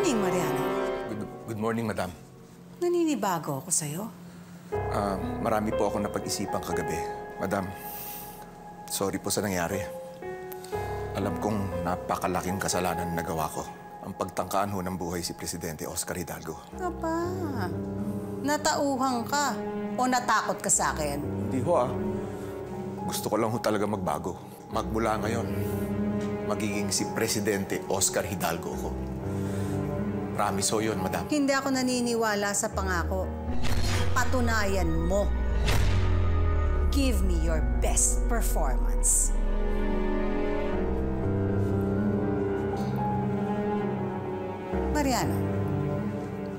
morning, Mariano. Good morning, madam. Naninibago ako sa'yo. Marami po ako napag-isipan kagabi. Madam, sorry po sa nangyari. Alam kong napakalaking kasalanan na nagawa ko. Ang pagtangkaan ho ng buhay si Presidente Oscar Hidalgo. Apa, natauhang ka o natakot ka sa akin? Hindi ho ah. Gusto ko lang ho talaga magbago. Magmula ngayon, magiging si Presidente Oscar Hidalgo ko. Promise ho yun, madam. Hindi ako naniniwala sa pangako. Patunayan mo. Give me your best performance. Mariano,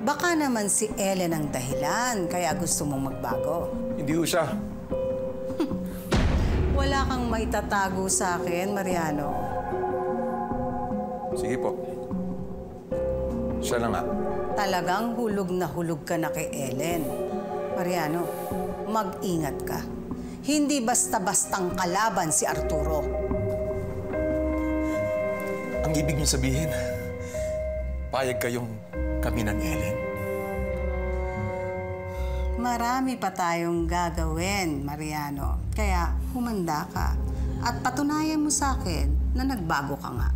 baka naman si Ellen ang dahilan kaya gusto mong magbago. Hindi ho siya. Wala kang maitatago sa akin, Mariano. Sige po. Siya na nga. Talagang hulog na hulog ka na kay Ellen. Mariano, mag-ingat ka. Hindi basta-bastang kalaban si Arturo. Ang ibig niyo sabihin, payag kayong kami ng Ellen. Marami pa tayong gagawin, Mariano. Kaya humanda ka at patunayan mo sa akin na nagbago ka nga.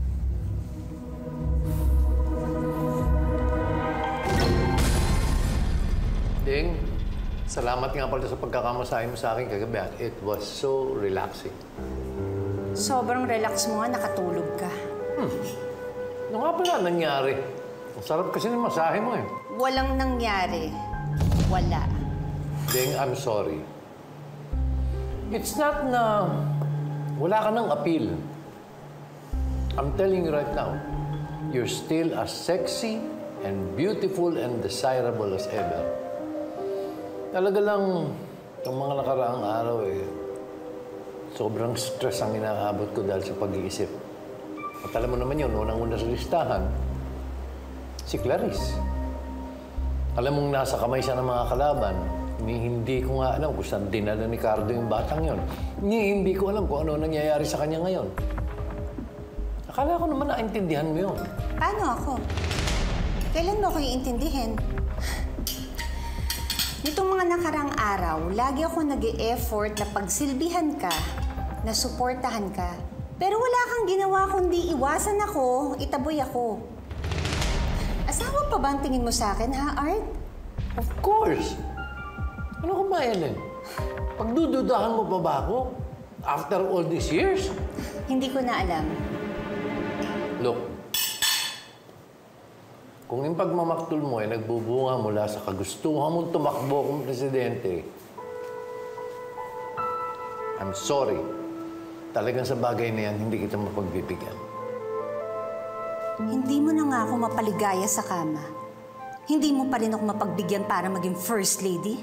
Ding, salamat nga pala sa pagkakamasahin mo sa akin kagabi at it was so relaxing. Sobrang relax mo nga, nakatulog ka. Ano nga pala nangyari? Ang sarap kasi ng masahe mo eh. Walang nangyari. Wala. Ding, I'm sorry. It's not na wala ka ng appeal. I'm telling you right now, you're still as sexy and beautiful and desirable as ever. Talaga lang, itong mga nakaraang araw eh, sobrang stress ang inaabot ko dahil sa pag-iisip. At alam mo naman yun, unang-una sa listahan, si Clarice. Alam mong nasa kamay siya ng mga kalaban, hindi ko nga alam kung saan dinala ni Cardo yung batang yun. Hindi ko alam kung ano nangyayari sa kanya ngayon. Akala ko naman naintindihan mo yun. Paano ako? Kailan mo ako iintindihin? Nitong mga nakarang araw, lagi ako nag-e-effort na pagsilbihan ka, na suportahan ka. Pero wala kang ginawa kundi iwasan ako, itaboy ako. Asawa pa ba ang tingin mo sa akin, ha, Art? Of course! Ano ka ba, Ellen? Pagdududahan mo pa ba ako? After all these years? Hindi ko na alam. Look, kung yung pagmamaktul mo ay nagbubunga mula sa kagustuhan mong tumakbo kong presidente, I'm sorry. Talagang sa bagay na yan, hindi kita mapagbibigyan. Hindi mo na nga ako mapaligaya sa kama. Hindi mo pa rin ako mapagbigyan para maging first lady?